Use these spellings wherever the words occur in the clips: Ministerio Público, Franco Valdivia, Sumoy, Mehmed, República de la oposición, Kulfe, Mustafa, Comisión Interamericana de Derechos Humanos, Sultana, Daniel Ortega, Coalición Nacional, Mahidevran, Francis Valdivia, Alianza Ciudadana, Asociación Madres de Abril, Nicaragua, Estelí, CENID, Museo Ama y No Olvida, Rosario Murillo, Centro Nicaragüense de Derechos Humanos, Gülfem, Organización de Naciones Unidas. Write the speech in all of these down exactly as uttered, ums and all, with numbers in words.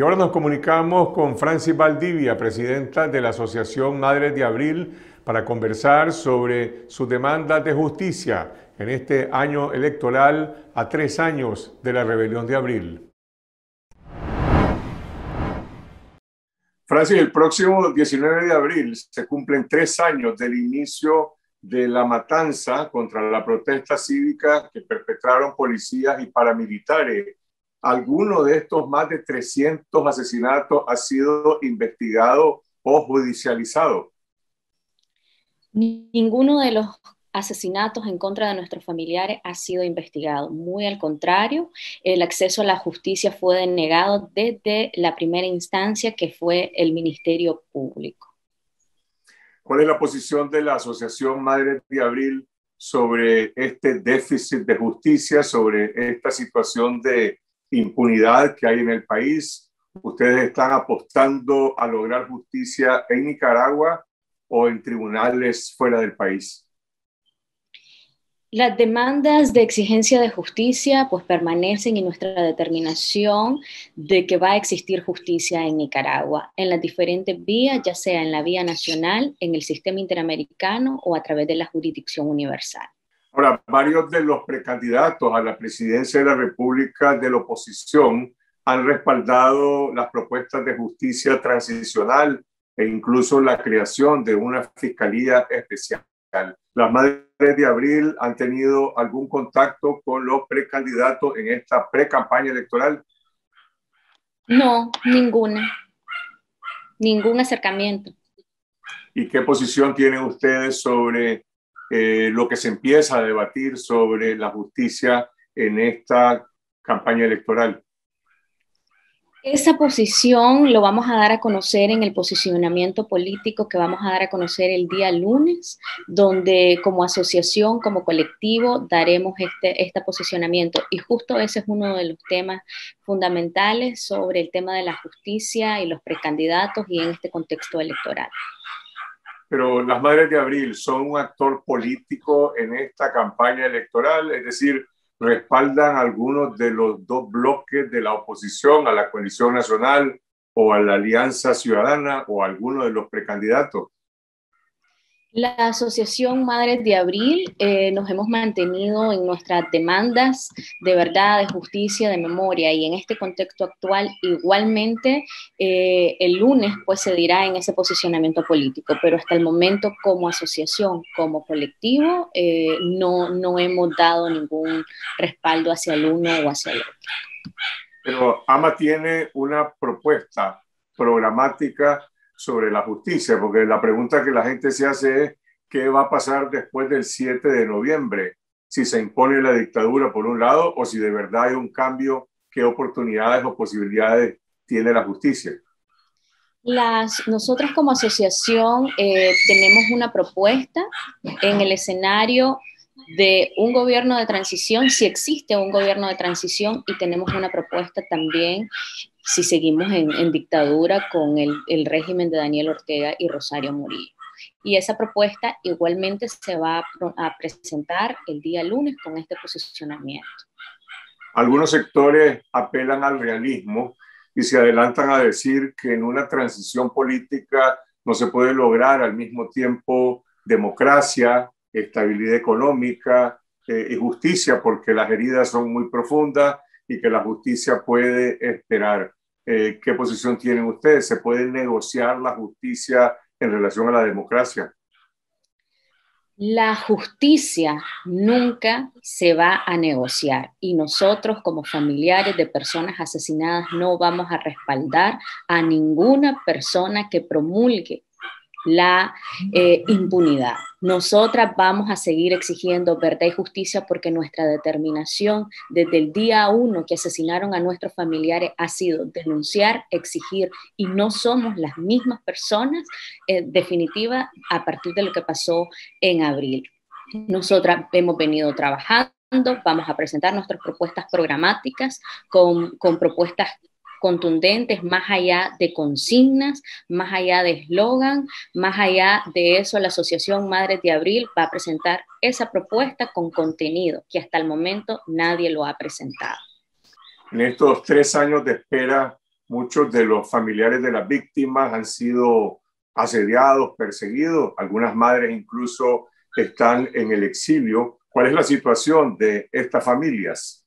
Y ahora nos comunicamos con Francis Valdivia, presidenta de la Asociación Madres de Abril, para conversar sobre sus demandas de justicia en este año electoral a tres años de la rebelión de abril. Francis, el próximo diecinueve de abril se cumplen tres años del inicio de la matanza contra la protesta cívica que perpetraron policías y paramilitares. ¿Alguno de estos más de trescientos asesinatos ha sido investigado o judicializado? Ninguno de los asesinatos en contra de nuestros familiares ha sido investigado. Muy al contrario, el acceso a la justicia fue denegado desde la primera instancia, que fue el Ministerio Público. ¿Cuál es la posición de la Asociación Madres de Abril sobre este déficit de justicia, sobre esta situación de impunidad que hay en el país? ¿Ustedes están apostando a lograr justicia en Nicaragua o en tribunales fuera del país? Las demandas de exigencia de justicia pues permanecen, y nuestra determinación de que va a existir justicia en Nicaragua, en las diferentes vías, ya sea en la vía nacional, en el sistema interamericano o a través de la jurisdicción universal. Ahora, varios de los precandidatos a la presidencia de la República de la oposición han respaldado las propuestas de justicia transicional e incluso la creación de una fiscalía especial. ¿Las Madres de Abril han tenido algún contacto con los precandidatos en esta precampaña electoral? No, ninguna. Ningún acercamiento. ¿Y qué posición tienen ustedes sobre eh, lo que se empieza a debatir sobre la justicia en esta campaña electoral? Esa posición lo vamos a dar a conocer en el posicionamiento político que vamos a dar a conocer el día lunes, donde como asociación, como colectivo, daremos este, este posicionamiento. Y justo ese es uno de los temas fundamentales sobre el tema de la justicia y los precandidatos y en este contexto electoral. Pero las Madres de Abril son un actor político en esta campaña electoral, es decir, respaldan algunos de los dos bloques de la oposición, a la Coalición Nacional o a la Alianza Ciudadana o a alguno de los precandidatos. La Asociación Madres de Abril eh, nos hemos mantenido en nuestras demandas de verdad, de justicia, de memoria, y en este contexto actual igualmente eh, el lunes pues se dirá en ese posicionamiento político, pero hasta el momento como asociación, como colectivo, eh, no, no hemos dado ningún respaldo hacia el uno o hacia el otro. Pero AMA tiene una propuesta programática sobre la justicia, porque la pregunta que la gente se hace es ¿qué va a pasar después del siete de noviembre? Si se impone la dictadura por un lado, o si de verdad hay un cambio, ¿qué oportunidades o posibilidades tiene la justicia? Las, nosotros como asociación eh, tenemos una propuesta en el escenario de un gobierno de transición, si existe un gobierno de transición, y tenemos una propuesta también si seguimos en, en dictadura con el, el régimen de Daniel Ortega y Rosario Murillo. Y esa propuesta igualmente se va a, a presentar el día lunes con este posicionamiento. Algunos sectores apelan al realismo y se adelantan a decir que en una transición política no se puede lograr al mismo tiempo democracia, estabilidad económica eh, y justicia, porque las heridas son muy profundas y que la justicia puede esperar. Eh, ¿Qué posición tienen ustedes? ¿Se puede negociar la justicia en relación a la democracia? La justicia nunca se va a negociar, y nosotros como familiares de personas asesinadas no vamos a respaldar a ninguna persona que promulgue la eh, impunidad. Nosotras vamos a seguir exigiendo verdad y justicia, porque nuestra determinación desde el día uno que asesinaron a nuestros familiares ha sido denunciar, exigir, y no somos las mismas personas eh, definitivas a partir de lo que pasó en abril. Nosotras hemos venido trabajando, vamos a presentar nuestras propuestas programáticas con, con propuestas contundentes, más allá de consignas, más allá de eslogan, más allá de eso. La Asociación Madres de Abril va a presentar esa propuesta con contenido que hasta el momento nadie lo ha presentado. En estos tres años de espera Muchos de los familiares de las víctimas han sido asediados, perseguidos. Algunas madres incluso están en el exilio. ¿Cuál es la situación de estas familias?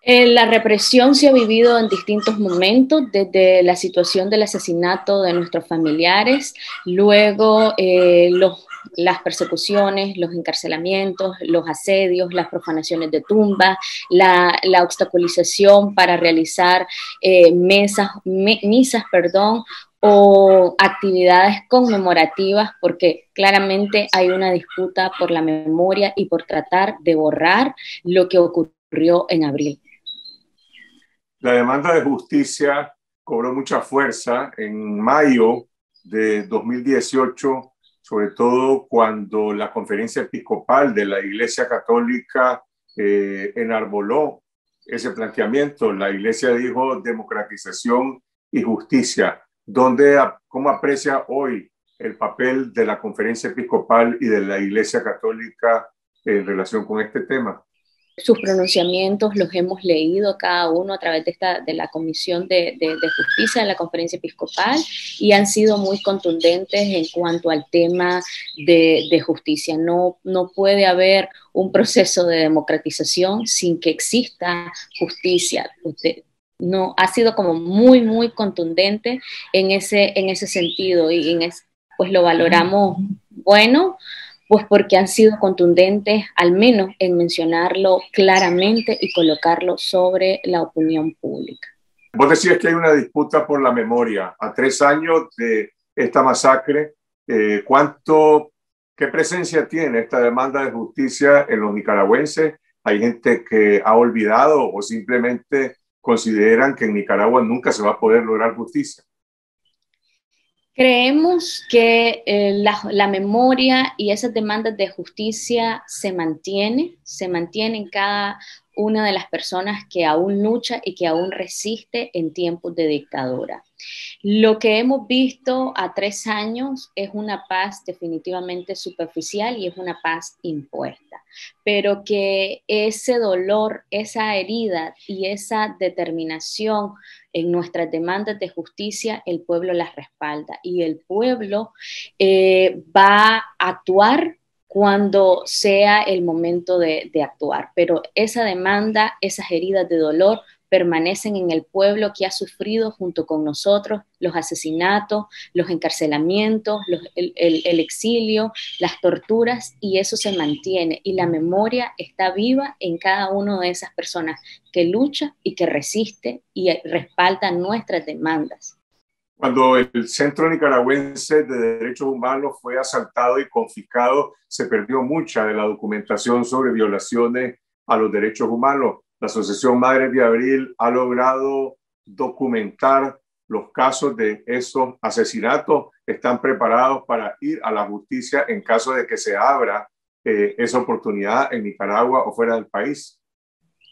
Eh, la represión se ha vivido en distintos momentos, desde la situación del asesinato de nuestros familiares, luego eh, los, las persecuciones, los encarcelamientos, los asedios, las profanaciones de tumbas, la, la obstaculización para realizar eh, mesas, me, misas, perdón, o actividades conmemorativas, porque claramente hay una disputa por la memoria y por tratar de borrar lo que ocurrió en abril. La demanda de justicia cobró mucha fuerza en mayo de dos mil dieciocho, sobre todo cuando la Conferencia Episcopal de la Iglesia Católica eh, enarboló ese planteamiento. La Iglesia dijo democratización y justicia. ¿Dónde, cómo aprecia hoy el papel de la Conferencia Episcopal y de la Iglesia Católica en relación con este tema? Sus pronunciamientos los hemos leído cada uno a través de, esta, de la Comisión de, de, de Justicia de la Conferencia Episcopal, y han sido muy contundentes en cuanto al tema de, de justicia. No, no puede haber un proceso de democratización sin que exista justicia. Usted, no, ha sido como muy, muy contundente en ese, en ese sentido, y en es, pues lo valoramos bueno, pues porque han sido contundentes, al menos en mencionarlo claramente y colocarlo sobre la opinión pública. Vos decías que hay una disputa por la memoria. A tres años de esta masacre, eh, ¿cuánto, qué presencia tiene esta demanda de justicia en los nicaragüenses? ¿Hay gente que ha olvidado o simplemente consideran que en Nicaragua nunca se va a poder lograr justicia? Creemos que eh, la, la memoria y esas demandas de justicia se mantiene, se mantiene en cada una de las personas que aún lucha y que aún resiste en tiempos de dictadura. Lo que hemos visto a tres años es una paz definitivamente superficial y es una paz impuesta, pero que ese dolor, esa herida y esa determinación en nuestras demandas de justicia, el pueblo las respalda, y el pueblo eh, va a actuar cuando sea el momento de, de actuar. Pero esa demanda, esas heridas de dolor permanecen en el pueblo que ha sufrido junto con nosotros los asesinatos, los encarcelamientos, los, el, el, el exilio, las torturas, y eso se mantiene. Y la memoria está viva en cada una de esas personas que lucha y que resiste y respalda nuestras demandas. Cuando el Centro Nicaragüense de Derechos Humanos fue asaltado y confiscado, se perdió mucha de la documentación sobre violaciones a los derechos humanos. La Asociación Madres de Abril ha logrado documentar los casos de esos asesinatos. ¿Están preparados para ir a la justicia en caso de que se abra eh, esa oportunidad en Nicaragua o fuera del país?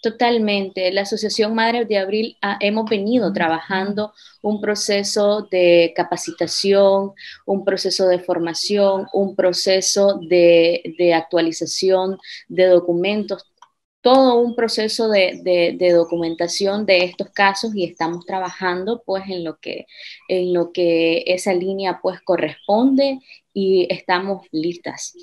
Totalmente. La Asociación Madres de Abril ha, hemos venido trabajando un proceso de capacitación, un proceso de formación, un proceso de, de actualización de documentos, todo un proceso de, de, de documentación de estos casos, y estamos trabajando pues en lo que, en lo que esa línea pues corresponde, y estamos listas.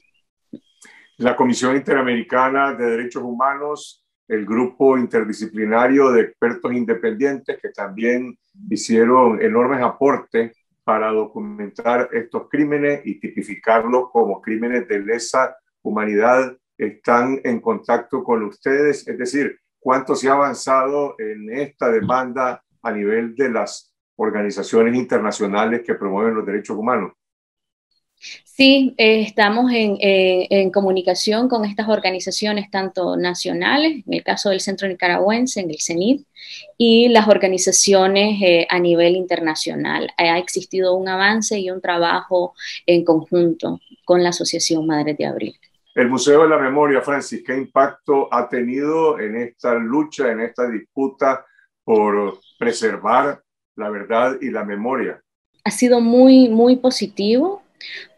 La Comisión Interamericana de Derechos Humanos, el grupo interdisciplinario de expertos independientes que también hicieron enormes aportes para documentar estos crímenes y tipificarlos como crímenes de lesa humanidad, están en contacto con ustedes. Es decir, ¿cuánto se ha avanzado en esta demanda a nivel de las organizaciones internacionales que promueven los derechos humanos? Sí, eh, estamos en, eh, en comunicación con estas organizaciones, tanto nacionales, en el caso del Centro Nicaragüense, en el CENID, y las organizaciones eh, a nivel internacional. Ha existido un avance y un trabajo en conjunto con la Asociación Madres de Abril. El Museo de la Memoria, Francis, ¿qué impacto ha tenido en esta lucha, en esta disputa por preservar la verdad y la memoria? Ha sido muy, muy positivo,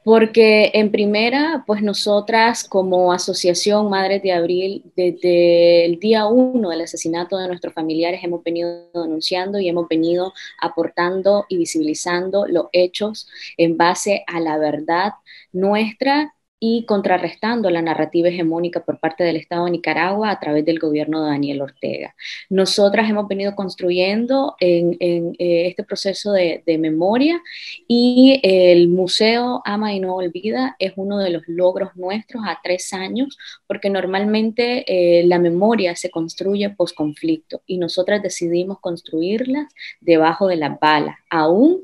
Porque en primera, pues nosotras como Asociación Madres de Abril, desde el día uno del asesinato de nuestros familiares hemos venido denunciando y hemos venido aportando y visibilizando los hechos en base a la verdad nuestra y contrarrestando la narrativa hegemónica por parte del Estado de Nicaragua a través del gobierno de Daniel Ortega. Nosotras hemos venido construyendo en, en eh, este proceso de, de memoria, y el Museo Ama y No Olvida es uno de los logros nuestros a tres años, porque normalmente eh, la memoria se construye post-conflicto, y nosotras decidimos construirlas debajo de las balas, aún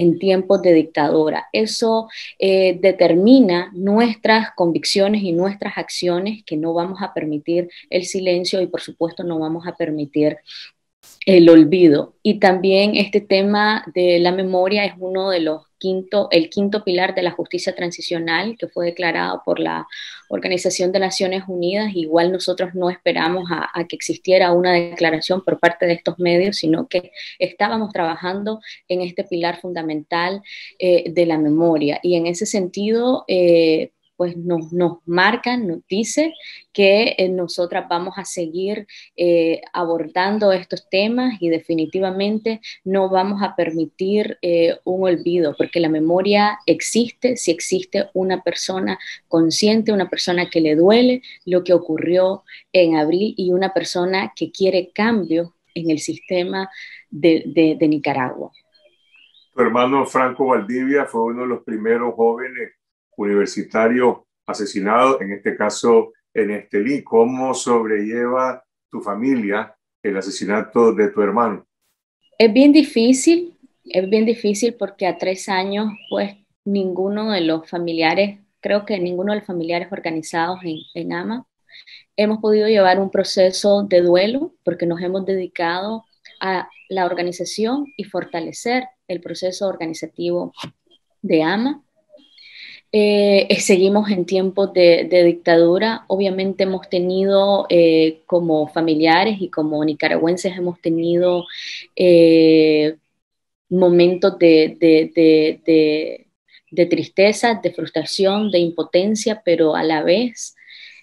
en tiempos de dictadura. Eso eh, determina nuestras convicciones y nuestras acciones, que no vamos a permitir el silencio y por supuesto no vamos a permitir el olvido. Y también este tema de la memoria es uno de los quinto, el quinto pilar de la justicia transicional, que fue declarado por la Organización de Naciones Unidas. Igual nosotros no esperamos a, a que existiera una declaración por parte de estos medios, sino que estábamos trabajando en este pilar fundamental eh, de la memoria. Y en ese sentido, eh, pues nos, nos marcan, nos dice que eh, nosotras vamos a seguir eh, abordando estos temas, y definitivamente no vamos a permitir eh, un olvido, porque la memoria existe si existe una persona consciente, una persona que le duele lo que ocurrió en abril y una persona que quiere cambio en el sistema de, de, de Nicaragua. Tu hermano Franco Valdivia fue uno de los primeros jóvenes universitarios asesinados, en este caso en Estelí. ¿Cómo sobrelleva tu familia el asesinato de tu hermano? Es bien difícil, es bien difícil porque a tres años, pues ninguno de los familiares, creo que ninguno de los familiares organizados en, en AMA, hemos podido llevar un proceso de duelo, porque nos hemos dedicado a la organización y fortalecer el proceso organizativo de AMA. Eh, eh, seguimos en tiempos de, de dictadura. Obviamente hemos tenido eh, como familiares y como nicaragüenses hemos tenido eh, momentos de, de, de, de, de tristeza, de frustración, de impotencia, pero a la vez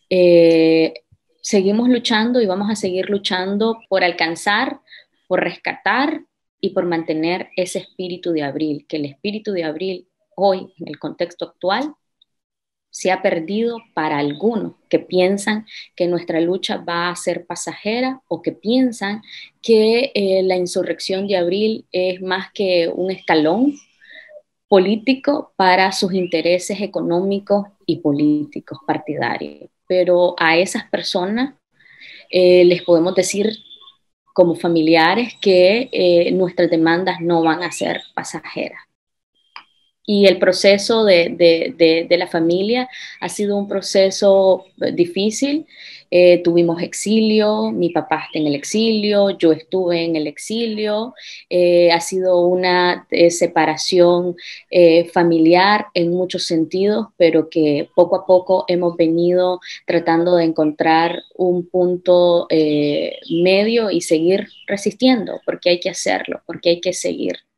eh, seguimos luchando y vamos a seguir luchando por alcanzar, por rescatar y por mantener ese espíritu de abril, que el espíritu de abril hoy, en el contexto actual, se ha perdido para algunos que piensan que nuestra lucha va a ser pasajera, o que piensan que eh, la insurrección de abril es más que un escalón político para sus intereses económicos y políticos partidarios. Pero a esas personas eh, les podemos decir como familiares que eh, nuestras demandas no van a ser pasajeras. Y el proceso de, de, de, de la familia ha sido un proceso difícil. Eh, tuvimos exilio, mi papá está en el exilio, yo estuve en el exilio. Eh, ha sido una eh, separación eh, familiar en muchos sentidos, pero que poco a poco hemos venido tratando de encontrar un punto eh, medio y seguir resistiendo, porque hay que hacerlo, porque hay que seguir.